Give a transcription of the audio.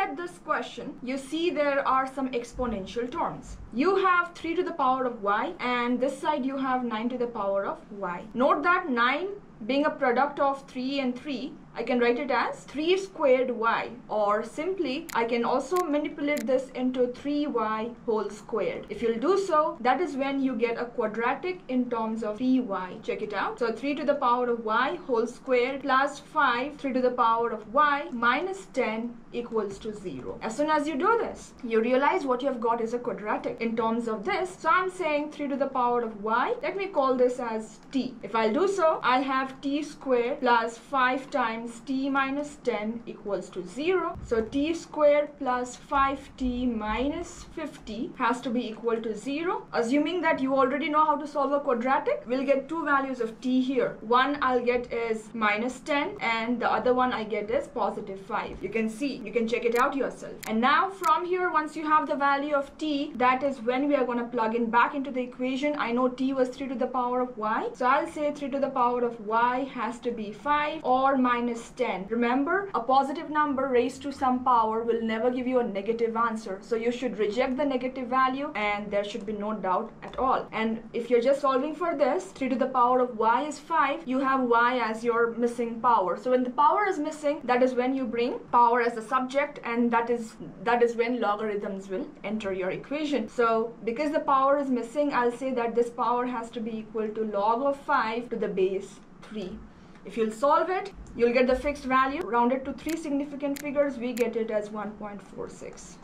at this question, you see there are some exponential terms. You have 3 to the power of y, and this side you have 9 to the power of y. Note that 9 being a product of 3 and 3, I can write it as 3 squared y, or simply I can also manipulate this into 3y whole squared. If you'll do so, that is when you get a quadratic in terms of 3y. Check it out. So 3 to the power of y whole squared plus 5 3 to the power of y minus 10 equals to 0. As soon as you do this, you realize what you have got is a quadratic in terms of this. So I'm saying 3 to the power of y, let me call this as t. If I'll do so, I'll have t squared plus 5 times t minus 10 equals to 0. So t squared plus 5t minus 50 has to be equal to 0. Assuming that you already know how to solve a quadratic, we'll get two values of t here. One I'll get is minus 10 and the other one I get is positive 5. You can see, you can check it out yourself. And now from here, once you have the value of t, that is when we are going to plug in back into the equation. I know t was 3 to the power of y. So I'll say 3 to the power of y has to be 5 or minus 10. Remember, a positive number raised to some power will never give you a negative answer. So you should reject the negative value and there should be no doubt at all. And if you're just solving for this, 3 to the power of y is 5. You have y as your missing power. So when the power is missing, that is when you bring power as a subject, and that is when logarithms will enter your equation. So because the power is missing, I'll say that this power has to be equal to log of 5 to the base 3. If you'll solve it, you'll get the fixed value. Rounded to 3 significant figures, we get it as 1.46.